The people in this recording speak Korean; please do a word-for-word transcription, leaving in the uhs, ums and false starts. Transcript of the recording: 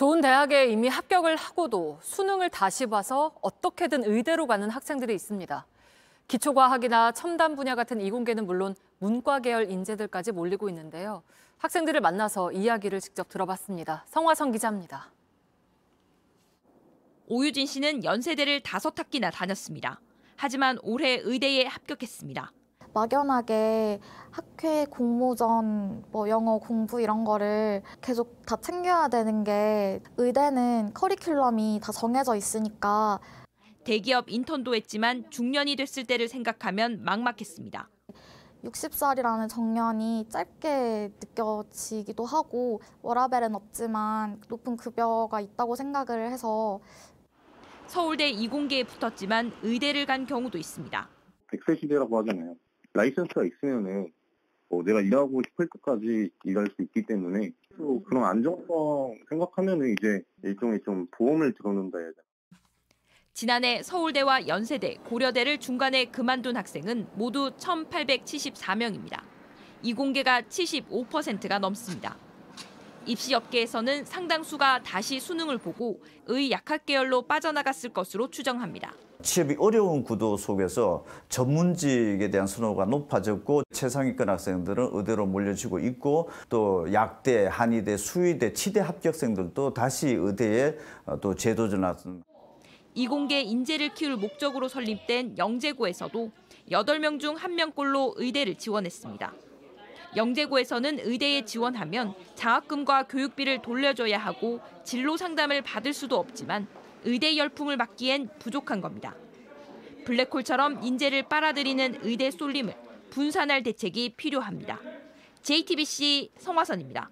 좋은 대학에 이미 합격을 하고도 수능을 다시 봐서 어떻게든 의대로 가는 학생들이 있습니다. 기초과학이나 첨단 분야 같은 이공계는 물론 문과 계열 인재들까지 몰리고 있는데요. 학생들을 만나서 이야기를 직접 들어봤습니다. 성화선 기자입니다. 오유진 씨는 연세대를 다섯 학기나 다녔습니다. 하지만 올해 의대에 합격했습니다. 막연하게 학회 공모전, 뭐 영어 공부 이런 거를 계속 다 챙겨야 되는 게 의대는 커리큘럼이 다 정해져 있으니까. 대기업 인턴도 했지만 중년이 됐을 때를 생각하면 막막했습니다. 예순 살이라는 정년이 짧게 느껴지기도 하고 워라밸은 없지만 높은 급여가 있다고 생각을 해서. 서울대 이공계에 붙었지만 의대를 간 경우도 있습니다. 백세 시대라고 하잖아요. 라이센스가 있으면은 어, 내가 일하고 싶을 때까지 일할 수 있기 때문에 또 그런 안정성 생각하면은 이제 일종의 좀 보험을 들어놓는다 해야 되나. 지난해 서울대와 연세대, 고려대를 중간에 그만둔 학생은 모두 천팔백칠십사 명입니다. 이공계가 칠십오 퍼센트가 넘습니다. 입시업계에서는 상당수가 다시 수능을 보고 의약학 계열로 빠져나갔을 것으로 추정합니다. 취업이 어려운 구도 속에서 전문직에 대한 선호가 높아졌고 최상위권 학생들은 의대로 몰려지고 있고 또 약대, 한의대, 수의대, 치대 합격생들도 다시 의대에 또 재도전하는. 이공계 인재를 키울 목적으로 설립된 영재고에서도 여덟 명 중 한 명꼴로 의대를 지원했습니다. 영재고에서는 의대에 지원하면 장학금과 교육비를 돌려줘야 하고 진로 상담을 받을 수도 없지만 의대 열풍을 막기엔 부족한 겁니다. 블랙홀처럼 인재를 빨아들이는 의대 쏠림을 분산할 대책이 필요합니다. 제이티비씨 성화선입니다.